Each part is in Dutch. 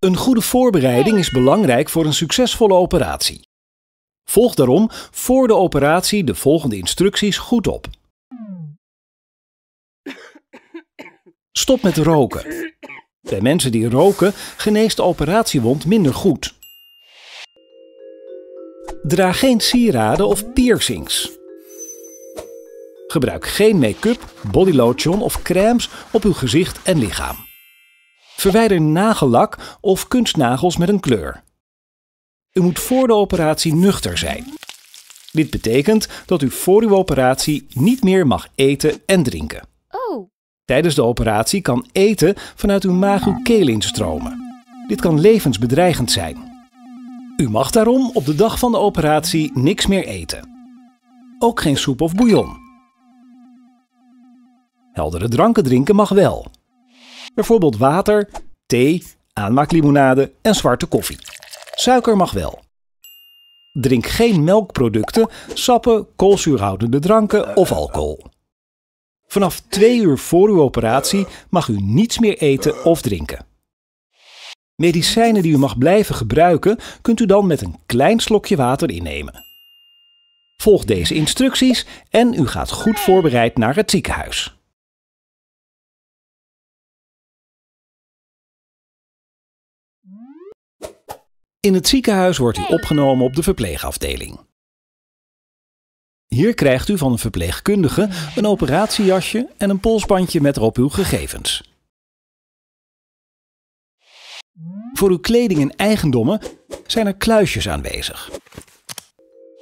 Een goede voorbereiding is belangrijk voor een succesvolle operatie. Volg daarom voor de operatie de volgende instructies goed op. Stop met roken. Bij mensen die roken geneest de operatiewond minder goed. Draag geen sieraden of piercings. Gebruik geen make-up, bodylotion of crèmes op uw gezicht en lichaam. Verwijder nagellak of kunstnagels met een kleur. U moet voor de operatie nuchter zijn. Dit betekent dat u voor uw operatie niet meer mag eten en drinken. Oh. Tijdens de operatie kan eten vanuit uw maag uw keel instromen. Dit kan levensbedreigend zijn. U mag daarom op de dag van de operatie niks meer eten. Ook geen soep of bouillon. Heldere dranken drinken mag wel. Bijvoorbeeld water, thee, aanmaaklimonade en zwarte koffie. Suiker mag wel. Drink geen melkproducten, sappen, koolzuurhoudende dranken of alcohol. Vanaf 2 uur voor uw operatie mag u niets meer eten of drinken. Medicijnen die u mag blijven gebruiken, kunt u dan met een klein slokje water innemen. Volg deze instructies en u gaat goed voorbereid naar het ziekenhuis. In het ziekenhuis wordt u opgenomen op de verpleegafdeling. Hier krijgt u van een verpleegkundige een operatiejasje en een polsbandje met erop uw gegevens. Voor uw kleding en eigendommen zijn er kluisjes aanwezig.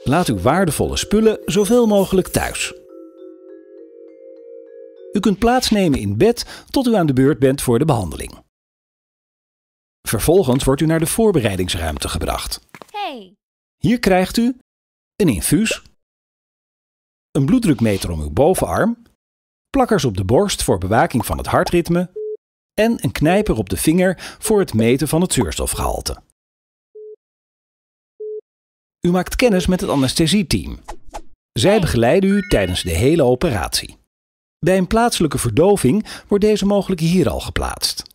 Laat uw waardevolle spullen zoveel mogelijk thuis. U kunt plaatsnemen in bed tot u aan de beurt bent voor de behandeling. Vervolgens wordt u naar de voorbereidingsruimte gebracht. Hey. Hier krijgt u een infuus, een bloeddrukmeter om uw bovenarm, plakkers op de borst voor bewaking van het hartritme en een knijper op de vinger voor het meten van het zuurstofgehalte. U maakt kennis met het anesthesieteam. Zij begeleiden u tijdens de hele operatie. Bij een plaatselijke verdoving wordt deze mogelijk hier al geplaatst.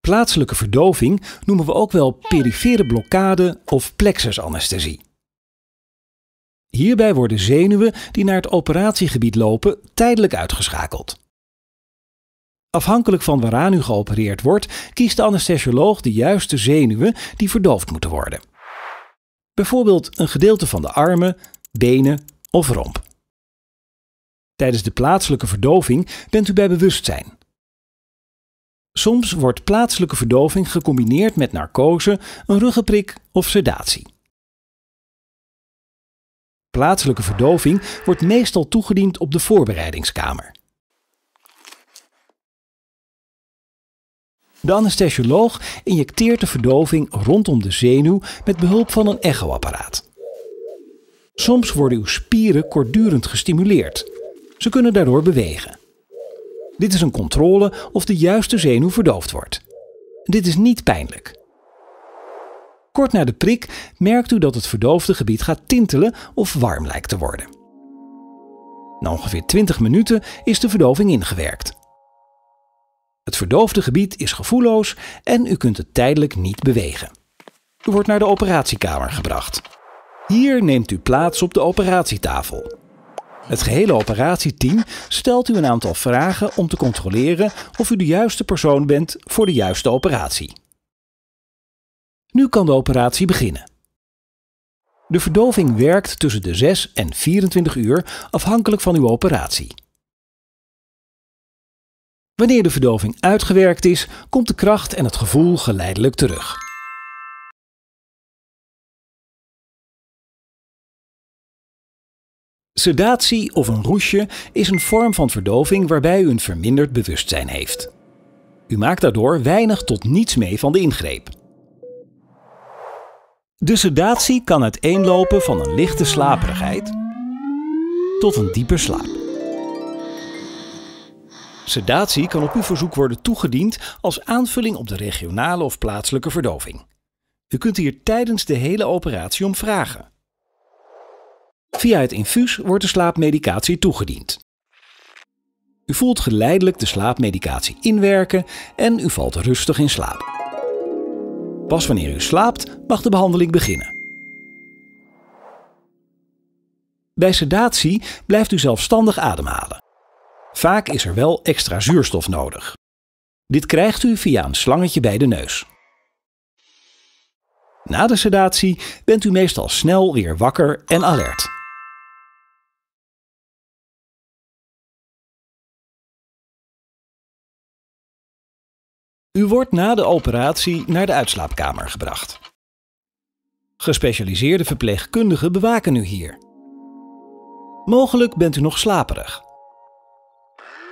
Plaatselijke verdoving noemen we ook wel perifere blokkade of plexusanesthesie. Hierbij worden zenuwen die naar het operatiegebied lopen tijdelijk uitgeschakeld. Afhankelijk van waaraan u geopereerd wordt, kiest de anesthesioloog de juiste zenuwen die verdoofd moeten worden. Bijvoorbeeld een gedeelte van de armen, benen of romp. Tijdens de plaatselijke verdoving bent u bij bewustzijn. Soms wordt plaatselijke verdoving gecombineerd met narcose, een ruggenprik of sedatie. Plaatselijke verdoving wordt meestal toegediend op de voorbereidingskamer. De anesthesioloog injecteert de verdoving rondom de zenuw met behulp van een echoapparaat. Soms worden uw spieren kortdurend gestimuleerd. Ze kunnen daardoor bewegen. Dit is een controle of de juiste zenuw verdoofd wordt. Dit is niet pijnlijk. Kort na de prik merkt u dat het verdoofde gebied gaat tintelen of warm lijkt te worden. Na ongeveer 20 minuten is de verdoving ingewerkt. Het verdoofde gebied is gevoelloos en u kunt het tijdelijk niet bewegen. U wordt naar de operatiekamer gebracht. Hier neemt u plaats op de operatietafel. Het gehele operatieteam stelt u een aantal vragen om te controleren of u de juiste persoon bent voor de juiste operatie. Nu kan de operatie beginnen. De verdoving werkt tussen de 6 en 24 uur afhankelijk van uw operatie. Wanneer de verdoving uitgewerkt is, komt de kracht en het gevoel geleidelijk terug. Sedatie of een roesje is een vorm van verdoving waarbij u een verminderd bewustzijn heeft. U maakt daardoor weinig tot niets mee van de ingreep. De sedatie kan uiteenlopen van een lichte slaperigheid tot een diepe slaap. Sedatie kan op uw verzoek worden toegediend als aanvulling op de regionale of plaatselijke verdoving. U kunt hier tijdens de hele operatie om vragen. Via het infuus wordt de slaapmedicatie toegediend. U voelt geleidelijk de slaapmedicatie inwerken en u valt rustig in slaap. Pas wanneer u slaapt, mag de behandeling beginnen. Bij sedatie blijft u zelfstandig ademhalen. Vaak is er wel extra zuurstof nodig. Dit krijgt u via een slangetje bij de neus. Na de sedatie bent u meestal snel weer wakker en alert. U wordt na de operatie naar de uitslaapkamer gebracht. Gespecialiseerde verpleegkundigen bewaken u hier. Mogelijk bent u nog slaperig.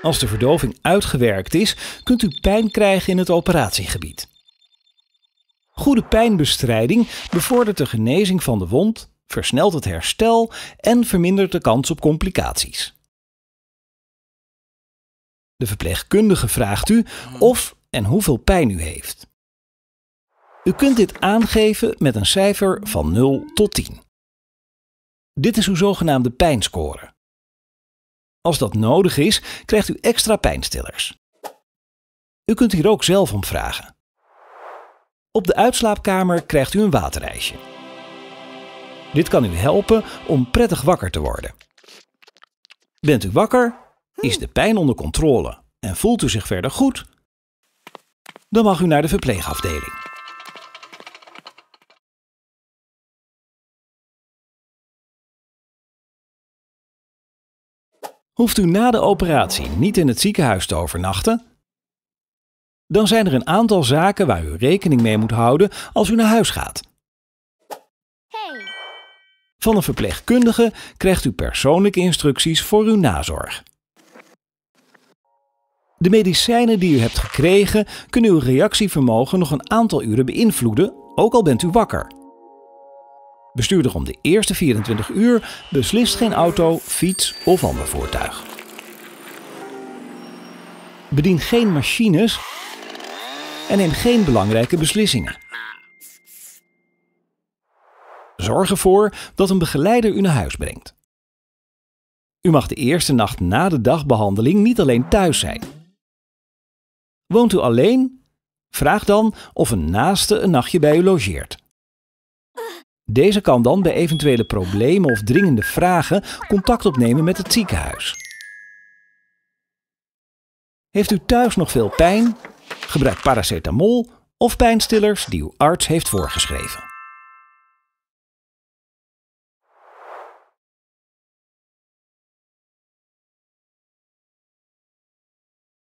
Als de verdoving uitgewerkt is, kunt u pijn krijgen in het operatiegebied. Goede pijnbestrijding bevordert de genezing van de wond, versnelt het herstel en vermindert de kans op complicaties. De verpleegkundige vraagt u of en hoeveel pijn u heeft. U kunt dit aangeven met een cijfer van 0 tot 10. Dit is uw zogenaamde pijnscore. Als dat nodig is, krijgt u extra pijnstillers. U kunt hier ook zelf om vragen. Op de uitslaapkamer krijgt u een waterijsje. Dit kan u helpen om prettig wakker te worden. Bent u wakker, is de pijn onder controle en voelt u zich verder goed, dan mag u naar de verpleegafdeling. Hoeft u na de operatie niet in het ziekenhuis te overnachten? Dan zijn er een aantal zaken waar u rekening mee moet houden als u naar huis gaat. Van een verpleegkundige krijgt u persoonlijke instructies voor uw nazorg. De medicijnen die u hebt gekregen kunnen uw reactievermogen nog een aantal uren beïnvloeden, ook al bent u wakker. Bestuurder om de eerste 24 uur beslist geen auto, fiets of ander voertuig. Bedien geen machines en neem geen belangrijke beslissingen. Zorg ervoor dat een begeleider u naar huis brengt. U mag de eerste nacht na de dagbehandeling niet alleen thuis zijn. Woont u alleen? Vraag dan of een naaste een nachtje bij u logeert. Deze kan dan bij eventuele problemen of dringende vragen contact opnemen met het ziekenhuis. Heeft u thuis nog veel pijn? Gebruik paracetamol of pijnstillers die uw arts heeft voorgeschreven.